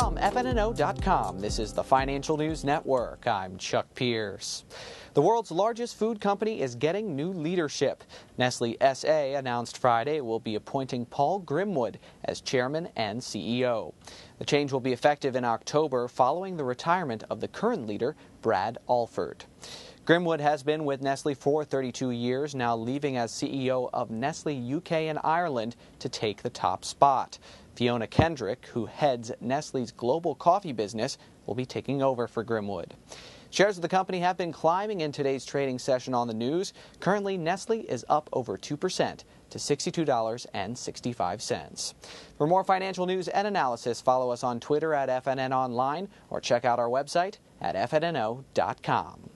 From FNNO.com, this is the Financial News Network. I'm Chuck Pierce. The world's largest food company is getting new leadership. Nestle SA announced Friday it will be appointing Paul Grimwood as chairman and CEO. The change will be effective in October following the retirement of the current leader, Brad Alford. Grimwood has been with Nestle for 32 years, now leaving as CEO of Nestle UK and Ireland to take the top spot. Fiona Kendrick, who heads Nestle's global coffee business, will be taking over for Grimwood. Shares of the company have been climbing in today's trading session on the news. Currently, Nestle is up over 2% to $62.65. For more financial news and analysis, follow us on Twitter at FNN Online or check out our website at FNNO.com.